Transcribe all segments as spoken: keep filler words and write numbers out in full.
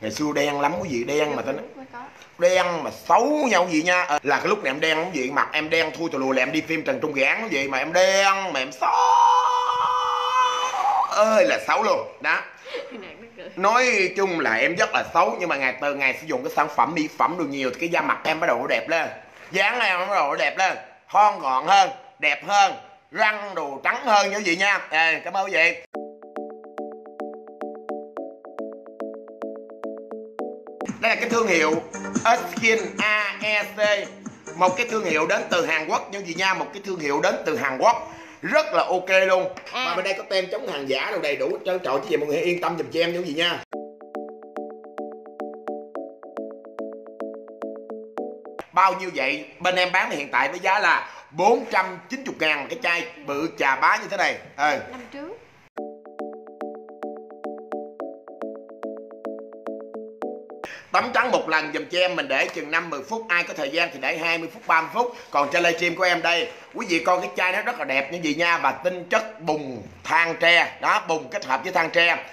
Ngày xưa đen lắm quý vị, đen mà tao nói đen mà xấu nhau gì nha. À, là cái lúc này em đen quý vị, mặt em đen thui tù lù là em đi phim Trần Trung Giảng quý vị, mà em đen mà em xấu ơi là xấu luôn đó. Nói chung là em rất là xấu, nhưng mà ngày từ ngày sử dụng cái sản phẩm mỹ phẩm được nhiều thì cái da mặt em bắt đầu nó đẹp lên, dáng em bắt đầu nó đẹp lên, thon gọn hơn, đẹp hơn, răng đồ trắng hơn như vậy nha. À, cảm ơn quý vị. Đây là cái thương hiệu Eskin a e xê, một cái thương hiệu đến từ Hàn Quốc như vậy nha, một cái thương hiệu đến từ Hàn Quốc rất là ok luôn. À, và bên đây có tem chống hàng giả đồ đầy đủ trơn trọi, chứ vậy mọi người yên tâm dùm cho em như vậy nha. Bao nhiêu vậy? Bên em bán hiện tại với giá là bốn trăm chín mươi ngàn cái chai bự chà bá như thế này. À, năm trước tắm trắng một lần dùm cho em, mình để chừng năm mười phút, ai có thời gian thì để hai mươi phút ba mươi phút. Còn trên livestream của em đây quý vị coi cái chai nó rất là đẹp như vậy nha, và tinh chất bùn than tre đó, bùn kết hợp với than tre.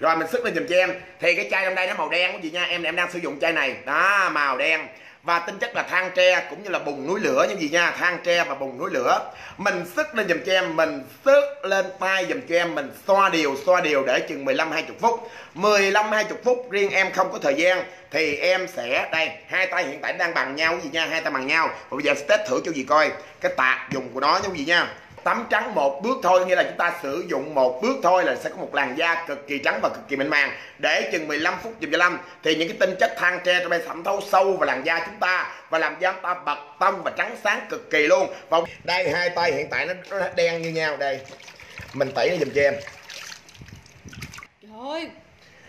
Rồi mình xức lên dùm cho em. Thì cái chai trong đây nó màu đen quý vị nha, em em đang sử dụng chai này đó, màu đen và tinh chất là than tre cũng như là bùn núi lửa như vậy nha, than tre và bùn núi lửa. Mình xức lên dùm cho em, mình xức lên tay dùm cho em, mình xoa đều xoa đều để chừng mười lăm hai mươi phút, mười lăm hai mươi phút. Riêng em không có thời gian thì em sẽ đây, hai tay hiện tại đang bằng nhau gì nha, hai tay bằng nhau. Và bây giờ sẽ test thử cho gì coi cái tác dụng của nó như gì nha. Tắm trắng một bước thôi, nghĩa là chúng ta sử dụng một bước thôi là sẽ có một làn da cực kỳ trắng và cực kỳ mịn màng. Để chừng mười lăm phút dùm cho Lâm, thì những cái tinh chất than tre trong đây thẩm thấu sâu vào làn da chúng ta và làm da chúng ta bật tông và trắng sáng cực kỳ luôn. Và đây hai tay hiện tại nó, nó đen như nhau đây, mình tẩy nó dùm cho em. Trời ơi.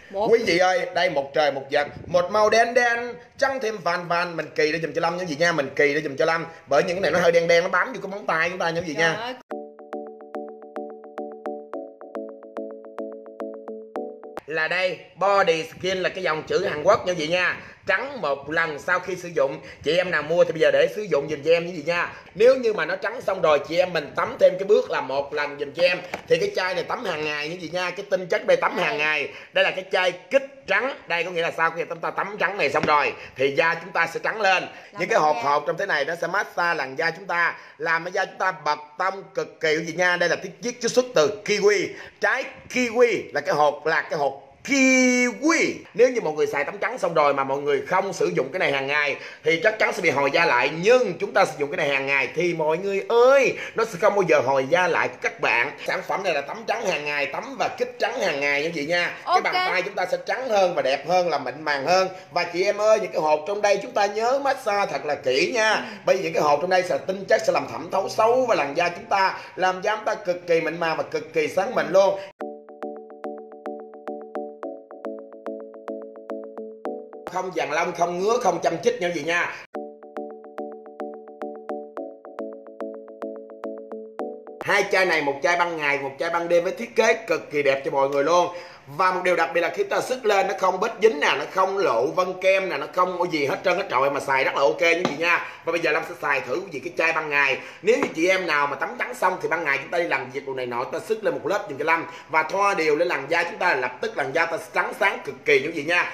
Một... Quý vị ơi, đây một trời một vực, một màu đen đen trắng thêm vàng vàng. Mình kỳ để dùm cho Lâm như gì nha, mình kỳ để dùm cho Lâm, bởi những cái này nó hơi đen đen, nó bám vô cái móng tay chúng ta như gì nha. Ơi. Là đây Body Skin là cái dòng chữ Hàn Quốc như vậy nha. Trắng một lần sau khi sử dụng, chị em nào mua thì bây giờ để sử dụng dùm cho em như vậy nha. Nếu như mà nó trắng xong rồi chị em mình tắm thêm cái bước là một lần dùm cho em. Thì cái chai này tắm hàng ngày như vậy nha, cái tinh chất đây tắm hàng ngày. Đây là cái chai kích trắng, đây có nghĩa là sau khi chúng ta tắm trắng này xong rồi thì da chúng ta sẽ trắng lên. Những cái hột hột trong thế này nó sẽ massage làn da chúng ta, làm cho da chúng ta bật tông cực kỳ như vậy nha. Đây là tiết chiết chiết xuất từ kiwi, trái kiwi là cái hột là cái hột kiwi. Nếu như mọi người xài tắm trắng xong rồi mà mọi người không sử dụng cái này hàng ngày thì chắc chắn sẽ bị hồi da lại, nhưng chúng ta sử dụng cái này hàng ngày thì mọi người ơi, nó sẽ không bao giờ hồi da lại của các bạn. Sản phẩm này là tắm trắng hàng ngày, tắm và kích trắng hàng ngày như vậy nha. Okay. Cái bàn tay chúng ta sẽ trắng hơn và đẹp hơn, là mịn màng hơn. Và chị em ơi, những cái hột trong đây chúng ta nhớ massage thật là kỹ nha, bởi vì những cái hột trong đây sẽ tinh chất sẽ làm thẩm thấu sâu và làn da chúng ta, làm da chúng ta cực kỳ mịn màng và cực kỳ sáng mịn luôn. Không vàng lông, không ngứa, không châm chích như vậy nha. Hai chai này, một chai ban ngày, một chai ban đêm với thiết kế cực kỳ đẹp cho mọi người luôn. Và một điều đặc biệt là khi ta xức lên nó không bít dính nè, nó không lộ vân kem nè, nó không có gì hết trơn hết trọi, mà xài rất là ok như vậy nha. Và bây giờ Lâm sẽ xài thử cái gì cái chai ban ngày. Nếu như chị em nào mà tắm trắng xong thì ban ngày chúng ta đi làm việc đồ này nọ, ta xức lên một lớp dùm cho Lâm và thoa đều lên làn da chúng ta, lập tức làn da ta trắng sáng cực kỳ như vậy nha.